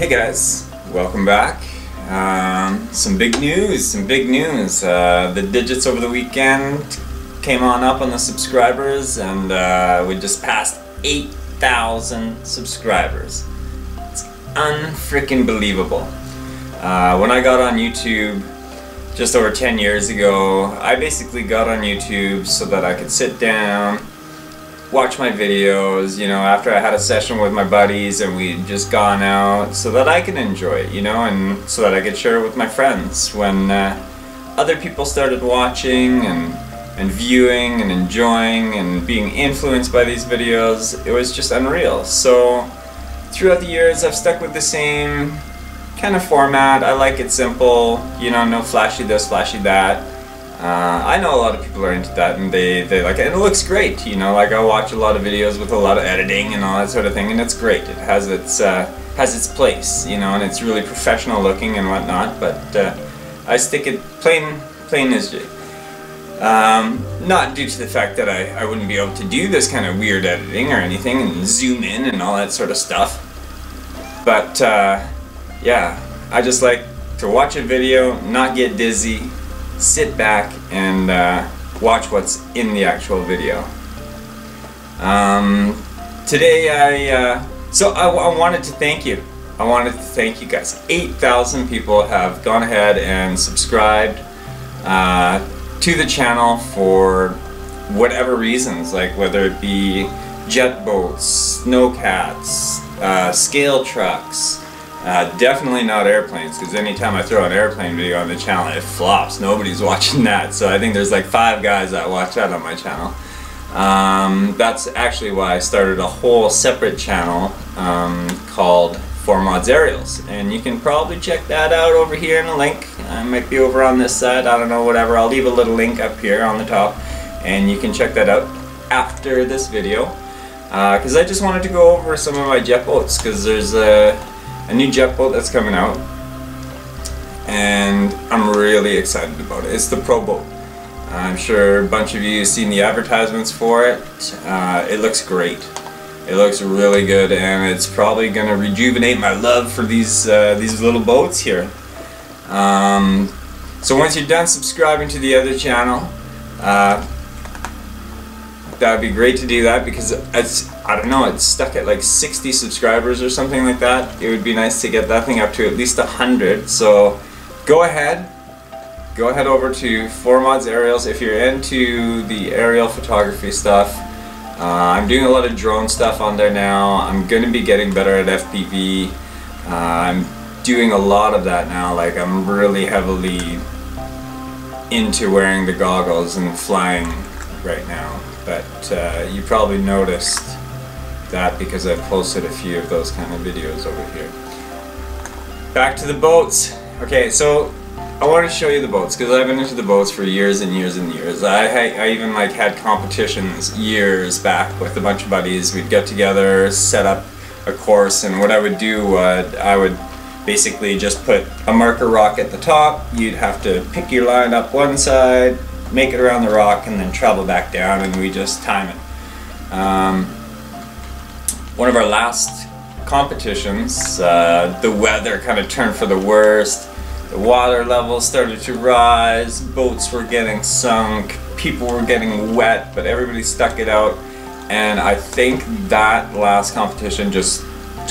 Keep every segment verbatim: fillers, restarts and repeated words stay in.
Hey guys, welcome back. Um, some big news, some big news. Uh, the digits over the weekend came on up on the subscribers, and uh, we just passed eight thousand subscribers. It's unfreaking believable. Uh, when I got on YouTube just over ten years ago, I basically got on YouTube so that I could sit down, watch my videos, you know, after I had a session with my buddies and we'd just gone out, so that I could enjoy it, you know, and so that I could share it with my friends. When uh, other people started watching and, and viewing and enjoying and being influenced by these videos, it was just unreal. So throughout the years I've stuck with the same kind of format. I like it simple, you know, no flashy this, flashy that. Uh, I know a lot of people are into that, and they, they like it, and it looks great, you know, like I watch a lot of videos with a lot of editing and all that sort of thing, and it's great. It has its, uh, has its place, you know, and it's really professional looking and whatnot, but uh, I stick it plain, plain as J. Um, not due to the fact that I, I wouldn't be able to do this kind of weird editing or anything, and zoom in and all that sort of stuff, but uh, yeah, I just like to watch a video, not get dizzy, sit back and uh, watch what's in the actual video. Um, today I, uh, so I, I wanted to thank you. I wanted to thank you guys. eight thousand people have gone ahead and subscribed uh, to the channel for whatever reasons, like whether it be jet boats, snow cats, uh, scale trucks, Uh, definitely not airplanes, because anytime I throw an airplane video on the channel, it flops. Nobody's watching that. So I think there's like five guys that watch that on my channel. Um, that's actually why I started a whole separate channel um, called four mods aerials. And you can probably check that out over here in a link. I might be over on this side, I don't know, whatever. I'll leave a little link up here on the top, and you can check that out after this video. Because uh, I just wanted to go over some of my jet boats, because there's a... Uh, A new jet boat that's coming out, and I'm really excited about it. It's the Pro Boat. I'm sure a bunch of you have seen the advertisements for it. Uh, it looks great. It looks really good, and it's probably going to rejuvenate my love for these uh, these little boats here. Um, so once you're done subscribing to the other channel, uh, that'd be great to do that, because it's, I don't know, it's stuck at like sixty subscribers or something like that. It would be nice to get that thing up to at least a hundred. So go ahead, go ahead over to four mods aerials if you're into the aerial photography stuff. Uh, I'm doing a lot of drone stuff on there now. I'm going to be getting better at F P V. Uh, I'm doing a lot of that now. Like, I'm really heavily into wearing the goggles and flying right now. But uh, you probably noticed that because I posted a few of those kind of videos over here. Back to the boats. Okay, so I want to show you the boats, because I've been into the boats for years and years and years. I, I, I even like had competitions years back with a bunch of buddies. We'd get together, set up a course, and what I would do, uh, I would basically just put a marker rock at the top. You'd have to pick your line up one side, make it around the rock, and then travel back down, and we just time it. Um, one of our last competitions, uh, the weather kind of turned for the worst. The water levels started to rise, boats were getting sunk, people were getting wet, but everybody stuck it out. And I think that last competition just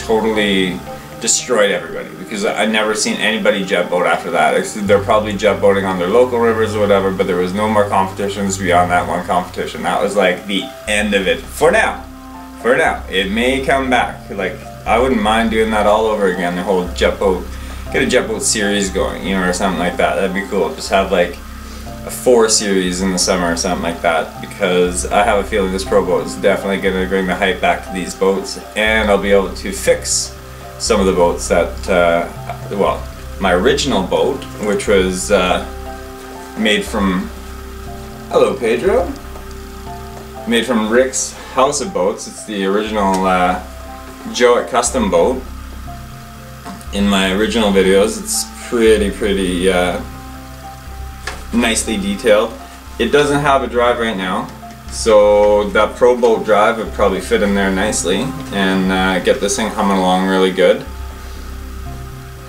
totally destroyed everybody, because I've never seen anybody jet boat after that. They're probably jet boating on their local rivers or whatever, but there was no more competitions beyond that one competition. That was like the end of it for now. For now. It may come back. Like, I wouldn't mind doing that all over again, the whole jet boat, get a jet boat series going, you know, or something like that. That'd be cool. Just have like a four series in the summer or something like that, because I have a feeling this Pro Boat is definitely going to bring the hype back to these boats, and I'll be able to fix some of the boats that, uh, well, my original boat, which was uh, made from, hello Pedro, made from Rick's House of Boats. It's the original uh, Joe at Custom Boat. In my original videos, it's pretty, pretty uh, nicely detailed. It doesn't have a drive right now, so that Pro Boat drive would probably fit in there nicely and uh, get this thing humming along really good.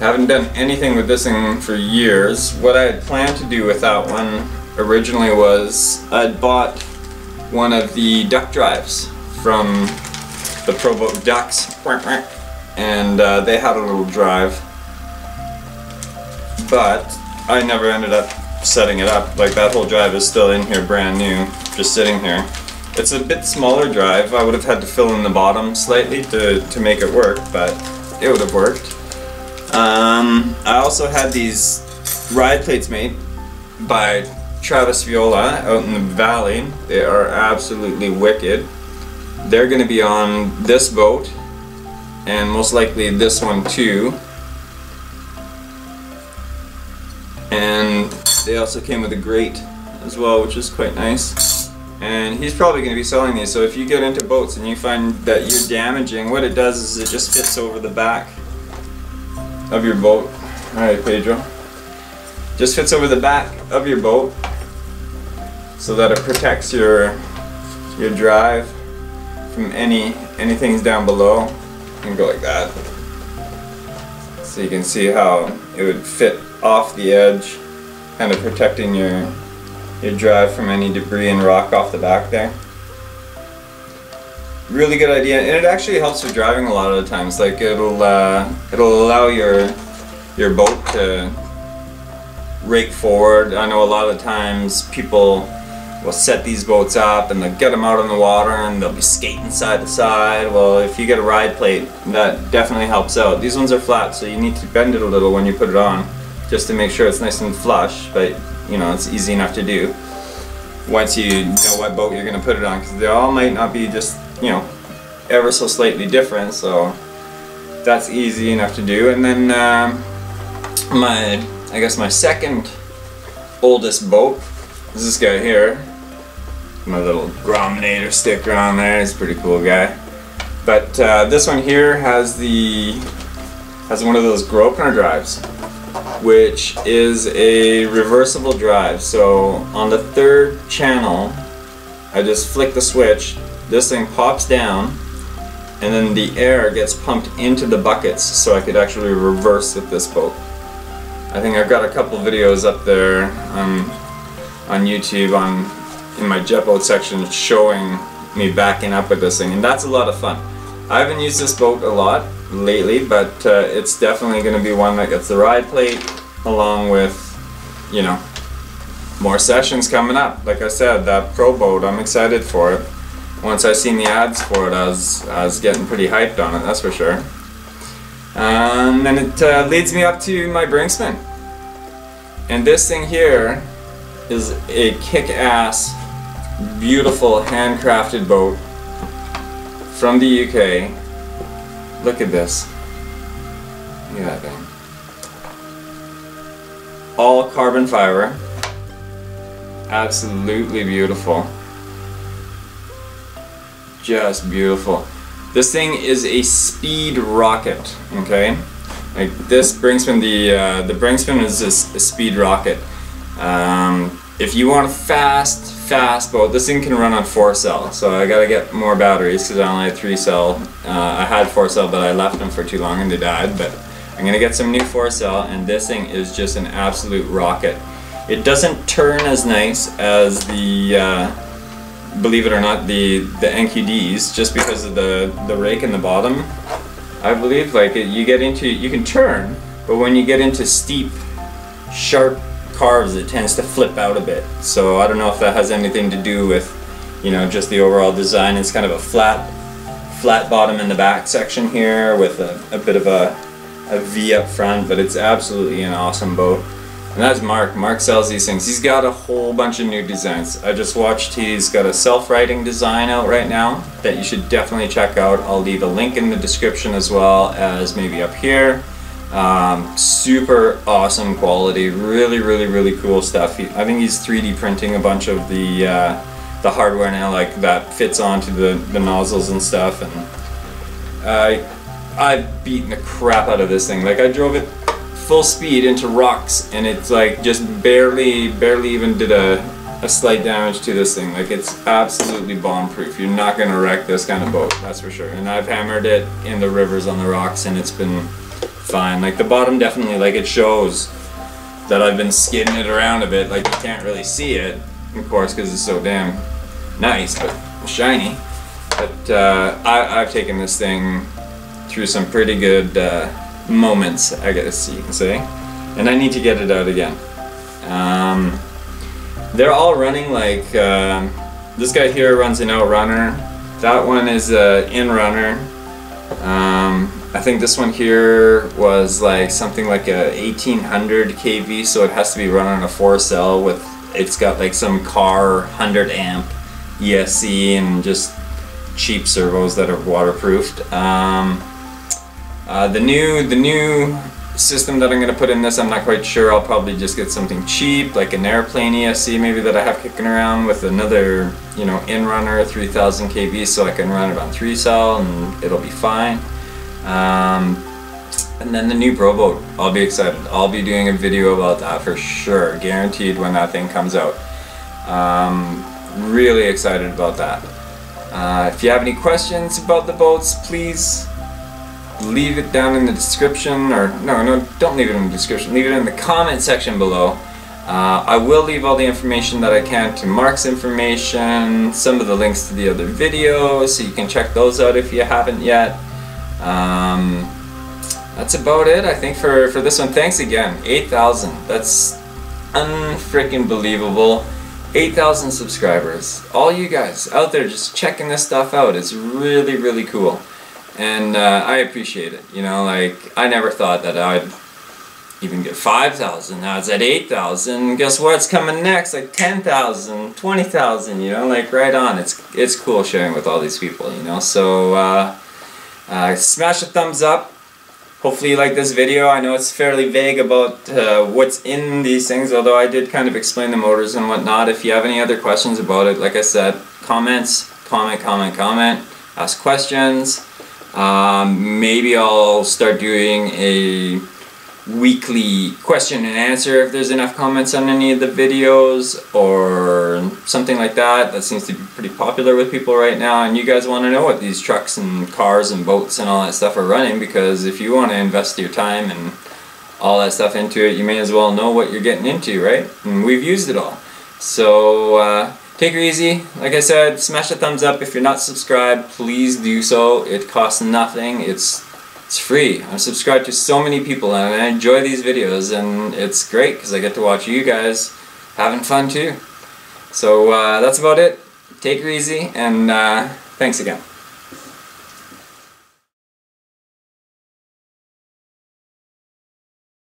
Haven't done anything with this thing for years. What I had planned to do with that one originally was I'd bought one of the duck drives from the Provo Ducks, and uh, they had a little drive, but I never ended up setting it up. Like, that whole drive is still in here brand new, just sitting here. It's a bit smaller drive. I would have had to fill in the bottom slightly to, to make it work, but it would have worked. Um, I also had these ride plates made by Travis Viola out in the valley. They are absolutely wicked. They're going to be on this boat and most likely this one too. And they also came with a grate as well, which is quite nice. And he's probably going to be selling these, so if you get into boats and you find that you're damaging, what it does is it just fits over the back of your boat. Alright, Pedro. Just fits over the back of your boat so that it protects your your drive from any anything's down below. You can go like that. So you can see how it would fit off the edge, kind of protecting your your drive from any debris and rock off the back there. Really good idea, and it actually helps with driving a lot of the times. Like, it'll uh, it'll allow your your boat to rake forward. I know a lot of times people will set these boats up and they'll get them out on the water and they'll be skating side to side. Well, if you get a ride plate, that definitely helps out. These ones are flat, so you need to bend it a little when you put it on, just to make sure it's nice and flush. But you know, it's easy enough to do once you know what boat you're going to put it on, because they all might not be just, you know, ever so slightly different, so that's easy enough to do. And then um, my, I guess my second oldest boat is this guy here. My little Grominator sticker on there. He's a pretty cool guy. But uh, this one here has the has one of those Graupner drives, which is a reversible drive. So on the third channel, I just flick the switch. This thing pops down, and then the air gets pumped into the buckets, so I could actually reverse with this boat. I think I've got a couple videos up there um, on YouTube on in my jet boat section showing me backing up with this thing, and that's a lot of fun. I haven't used this boat a lot lately, but uh, it's definitely going to be one that gets the ride plate along with, you know, more sessions coming up. Like I said, that Pro Boat, I'm excited for it. Once I seen the ads for it, I was, I was getting pretty hyped on it, that's for sure. Um, and it uh, leads me up to my Brinksman. And this thing here is a kick-ass, beautiful, handcrafted boat from the U K. Look at this. Look at that thing. All carbon fiber. Absolutely beautiful. Just beautiful. This thing is a speed rocket, okay? Like, this Brinksman, the uh, the Brinksman is a, a speed rocket. Um, if you want a fast, fast boat, this thing can run on four cell. So I gotta get more batteries because I only had three cell. Uh, I had four cell, but I left them for too long and they died. But I'm gonna get some new four cell, and this thing is just an absolute rocket. It doesn't turn as nice as the. Uh, believe it or not, the, the N Q Ds, just because of the, the rake in the bottom. I believe, like, you get into, you can turn, but when you get into steep, sharp carves, it tends to flip out a bit. So I don't know if that has anything to do with, you know, just the overall design. It's kind of a flat, flat bottom in the back section here with a, a bit of a, a V up front, but it's absolutely an awesome boat. And that's Mark. Mark sells these things. He's got a whole bunch of new designs. I just watched, he's got a self-righting design out right now that you should definitely check out. I'll leave a link in the description as well as maybe up here. Um, super awesome quality. Really, really, really cool stuff. He, I think he's three D printing a bunch of the uh, the hardware now, like that fits onto the, the nozzles and stuff. And uh, I've beaten the crap out of this thing. Like, I drove it full speed into rocks, and it's like just barely, barely even did a, a slight damage to this thing. Like, it's absolutely bomb-proof. You're not gonna wreck this kind of boat, that's for sure. And I've hammered it in the rivers on the rocks, and it's been fine. Like the bottom definitely, like it shows that I've been skidding it around a bit. Like you can't really see it, of course, because it's so damn nice, but shiny. But uh, I, I've taken this thing through some pretty good uh, moments, I guess you can say. And I need to get it out again. Um, they're all running like, uh, this guy here runs an out runner. That one is an in runner. Um, I think this one here was like something like a eighteen hundred K V, so it has to be run on a four cell with, it's got like some car one hundred amp E S C and just cheap servos that are waterproofed. Um, uh, the new, the new system that I'm gonna put in this, I'm not quite sure. I'll probably just get something cheap, like an airplane E S C maybe that I have kicking around with another, you know, in runner three thousand K V, so I can run it on three cell and it'll be fine. Um, and then the new Pro Boat, I'll be excited. I'll be doing a video about that for sure, guaranteed, when that thing comes out. Um, really excited about that. Uh, if you have any questions about the boats, please leave it down in the description, or no, no, don't leave it in the description, leave it in the comment section below. Uh, I will leave all the information that I can to Mark's information, some of the links to the other videos, so you can check those out if you haven't yet. Um, that's about it, I think, for, for this one. Thanks again, eight thousand, that's unfreaking believable. eight thousand subscribers, all you guys out there just checking this stuff out, it's really, really cool. And uh, I appreciate it, you know, like, I never thought that I'd even get five thousand, now it's at eight thousand, guess what's coming next, like ten thousand, twenty thousand, you know, like right on. It's, it's cool sharing with all these people, you know, so uh, uh, smash a thumbs up, hopefully you like this video. I know it's fairly vague about uh, what's in these things, although I did kind of explain the motors and whatnot. If you have any other questions about it, like I said, comments, comment, comment, comment, ask questions. Um, maybe I'll start doing a weekly question and answer if there's enough comments on any of the videos or something like that. That seems to be pretty popular with people right now, and you guys want to know what these trucks and cars and boats and all that stuff are running, because if you want to invest your time and all that stuff into it, you may as well know what you're getting into, right? And we've used it all. So uh, take it easy. Like I said, smash a thumbs up. If you're not subscribed, please do so. It costs nothing. It's it's free. I'm subscribed to so many people and I enjoy these videos, and it's great because I get to watch you guys having fun too. So uh, that's about it. Take it easy, and uh, thanks again.